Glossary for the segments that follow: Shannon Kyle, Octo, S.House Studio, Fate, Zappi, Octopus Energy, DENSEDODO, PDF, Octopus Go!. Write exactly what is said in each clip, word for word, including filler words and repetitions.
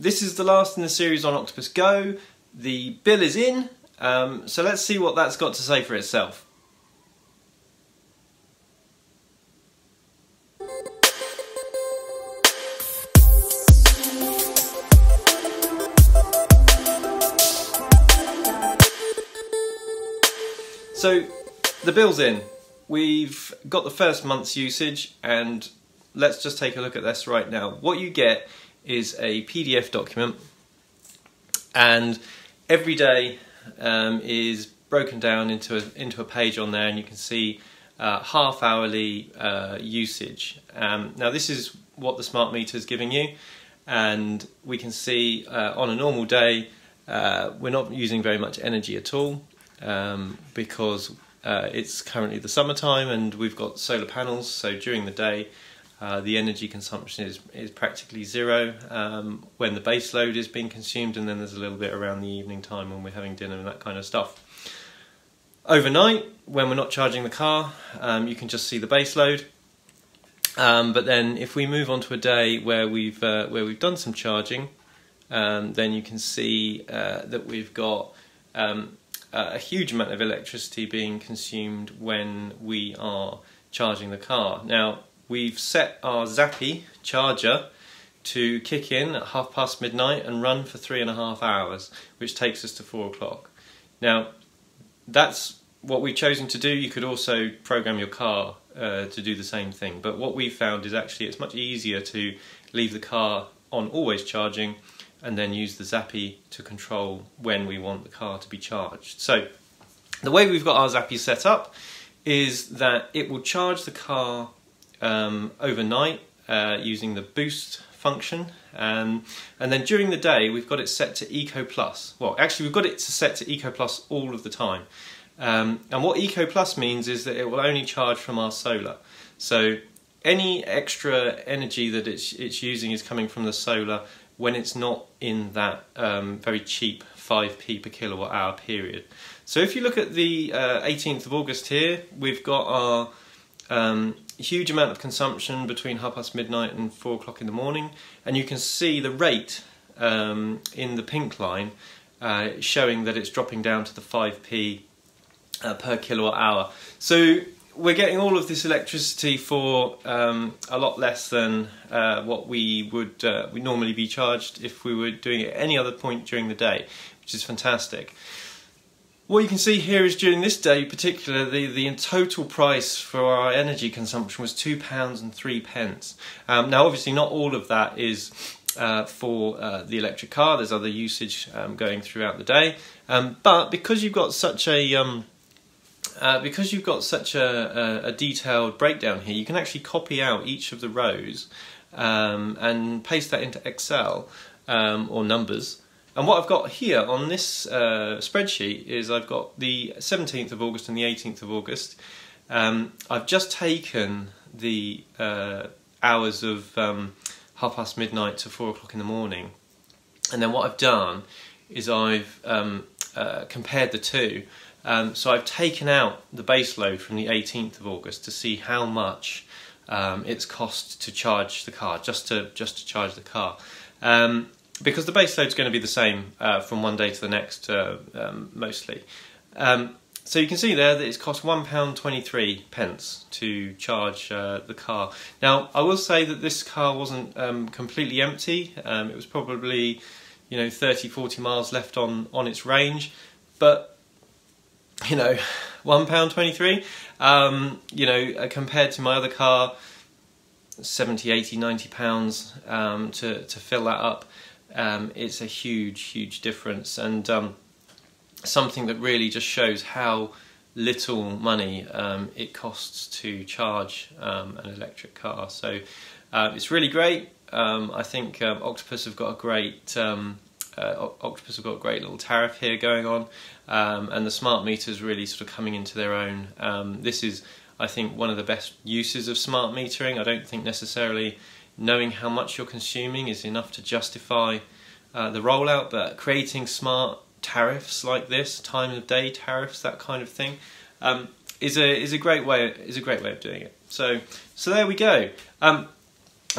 This is the last in the series on Octopus Go. The bill is in, um, so let's see what that's got to say for itself. So, the bill's in. We've got the first month's usage, and let's just take a look at this right now. What you get is a P D F document, and every day um, is broken down into a, into a page on there, and you can see uh, half hourly uh, usage. Um, now this is what the smart meter is giving you, and we can see uh, on a normal day uh, we're not using very much energy at all. Um, because uh, it's currently the summertime and we've got solar panels, so during the day uh, the energy consumption is, is practically zero um, when the base load is being consumed, and then there's a little bit around the evening time when we're having dinner and that kind of stuff. Overnight, when we're not charging the car, um, you can just see the base load, um, but then if we move on to a day where we've, uh, where we've done some charging, um, then you can see uh, that we've got um, Uh, a huge amount of electricity being consumed when we are charging the car. Now, we've set our Zappi charger to kick in at half past midnight and run for three and a half hours, which takes us to four o'clock. Now, that's what we've chosen to do. You could also program your car uh, to do the same thing, but what we've found is actually it's much easier to leave the car on always charging and then use the Zappi to control when we want the car to be charged. So the way we've got our Zappi set up is that it will charge the car um, overnight uh, using the boost function, um, and then during the day we've got it set to Eco Plus. Well, actually we've got it set to Eco Plus all of the time, um, and what Eco Plus means is that it will only charge from our solar. So any extra energy that it's, it's using is coming from the solar when it's not in that um, very cheap five p per kilowatt hour period. So if you look at the uh, eighteenth of August here, we've got our um, huge amount of consumption between half past midnight and four o'clock in the morning, and you can see the rate um, in the pink line uh, showing that it's dropping down to the five p uh, per kilowatt hour. So we're getting all of this electricity for um, a lot less than uh, what we would uh, we normally be charged if we were doing it at any other point during the day, which is fantastic. What you can see here is during this day particularly, the, the total price for our energy consumption was two pounds and three pence. Um, now obviously not all of that is uh, for uh, the electric car. There's other usage um, going throughout the day, um, but because you've got such a um, Uh, because you've got such a, a, a detailed breakdown here, you can actually copy out each of the rows um, and paste that into Excel um, or numbers. And what I've got here on this uh, spreadsheet is I've got the seventeenth of August and the eighteenth of August. Um, I've just taken the uh, hours of um, half past midnight to four o'clock in the morning. And then what I've done is I've um, uh, compared the two. Um, so I've taken out the base load from the eighteenth of August to see how much um, it's cost to charge the car, just to just to charge the car, um, because the base load's going to be the same uh, from one day to the next, uh, um, mostly. Um, so you can see there that it's cost one pound twenty-three pence to charge uh, the car. Now I will say that this car wasn't um, completely empty. Um, it was probably, you know, thirty, forty miles left on on its range, but you know, one pound twenty-three, um, you know, uh, compared to my other car, seventy, eighty, ninety pounds um, to, to fill that up, um, it's a huge, huge difference, and um, something that really just shows how little money um, it costs to charge um, an electric car. So uh, it's really great. Um, I think um, Octopus have got a great... Um, Uh, Octopus have got a great little tariff here going on, um, and the smart meters really sort of coming into their own. Um, this is, I think, one of the best uses of smart metering. I don't think necessarily knowing how much you're consuming is enough to justify uh, the rollout, but creating smart tariffs like this, time of day tariffs, that kind of thing, um, is a is a great way is a great way of doing it. So so there we go. Um,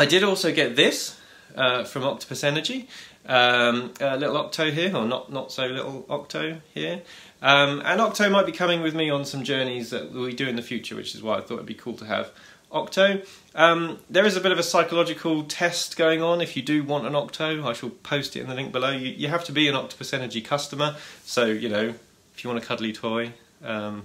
I did also get this uh, from Octopus Energy. um, uh, little Octo here, or not, not so little Octo here. Um, and Octo might be coming with me on some journeys that we do in the future, which is why I thought it'd be cool to have Octo. Um, there is a bit of a psychological test going on if you do want an Octo. I shall post it in the link below. You, you have to be an Octopus Energy customer, so, you know, if you want a cuddly toy, um,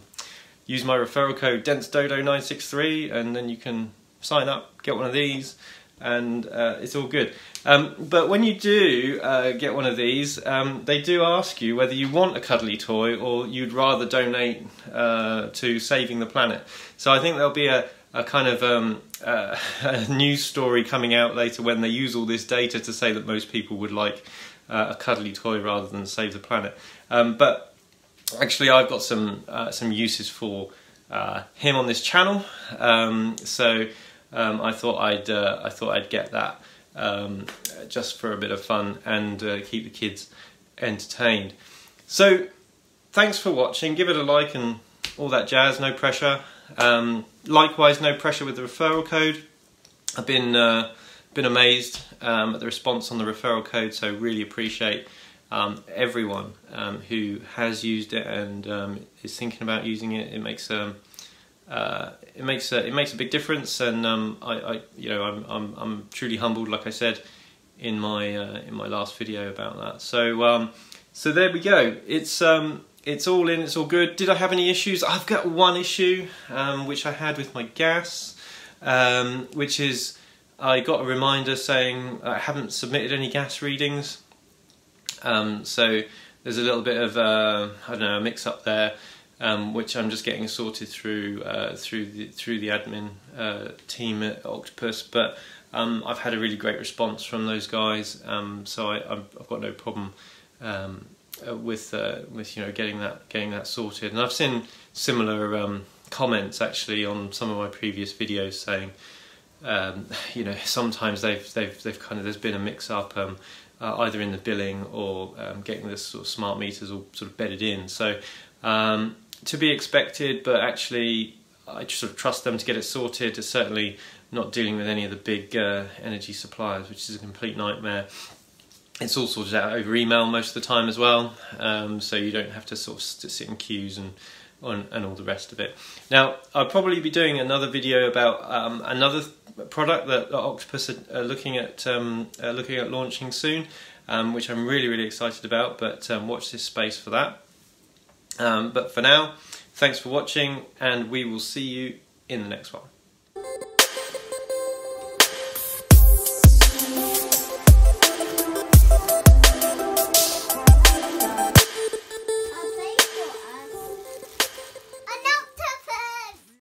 use my referral code DENSEDODO nine six three and then you can sign up, get one of these, and uh, it's all good. Um, but when you do uh, get one of these, um, they do ask you whether you want a cuddly toy or you'd rather donate uh, to saving the planet. So I think there'll be a a kind of um, uh, a news story coming out later when they use all this data to say that most people would like uh, a cuddly toy rather than save the planet. Um, but actually I've got some, uh, some uses for uh, him on this channel, um, so um, I thought I'd, uh, I thought I'd get that um, just for a bit of fun and uh, keep the kids entertained. So thanks for watching, give it a like and all that jazz, no pressure. Um, likewise, no pressure with the referral code. I've been uh, been amazed um, at the response on the referral code, so really appreciate um, everyone um, who has used it and um, is thinking about using it. It makes a uh, it makes a, it makes a big difference, and um, I, I you know I'm, I'm I'm truly humbled, like I said in my uh, in my last video about that. So um, so there we go. It's um, It's all in, it's all good. Did I have any issues? I've got one issue, um, which I had with my gas, um, which is I got a reminder saying I haven't submitted any gas readings. Um, so there's a little bit of, uh, I don't know, a mix up there, um, which I'm just getting sorted through uh, through, the, through the admin uh, team at Octopus. But um, I've had a really great response from those guys, um, so I, I've got no problem um, Uh, with uh, with you know getting that getting that sorted. And I've seen similar um, comments actually on some of my previous videos saying um, you know sometimes they've they've they've kind of there's been a mix up um, uh, either in the billing or um, getting this sort of smart meters all sort of bedded in. So um, to be expected, but actually I just sort of trust them to get it sorted. It's certainly not dealing with any of the big uh, energy suppliers, which is a complete nightmare. It's all sorted out over email most of the time as well, um, so you don't have to sort of sit in queues and, and and all the rest of it. Now, I'll probably be doing another video about um, another product that Octopus are looking at um, are looking at launching soon, um, which I'm really really excited about. But um, watch this space for that. Um, but for now, thanks for watching, and we will see you in the next one.